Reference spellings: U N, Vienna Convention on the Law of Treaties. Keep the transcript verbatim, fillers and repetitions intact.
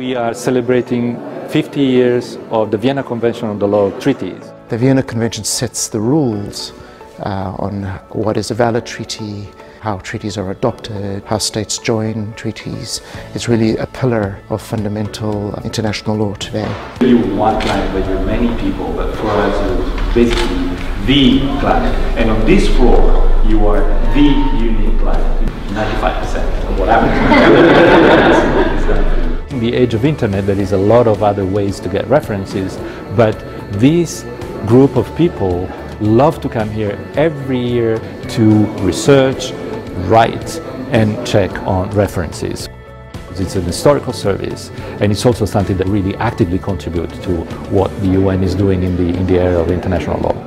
We are celebrating fifty years of the Vienna Convention on the Law of Treaties. The Vienna Convention sets the rules uh, on what is a valid treaty, how treaties are adopted, how states join treaties. It's really a pillar of fundamental international law today. You want climate, but there are many people, but for us, basically the climate. And on this floor, you are the unique climate. ninety-five percent of what happens. In the age of internet, there is a lot of other ways to get references, but this group of people love to come here every year to research, write and check on references. It's an historical service, and it's also something that really actively contributes to what the U N is doing in the, in the area of international law.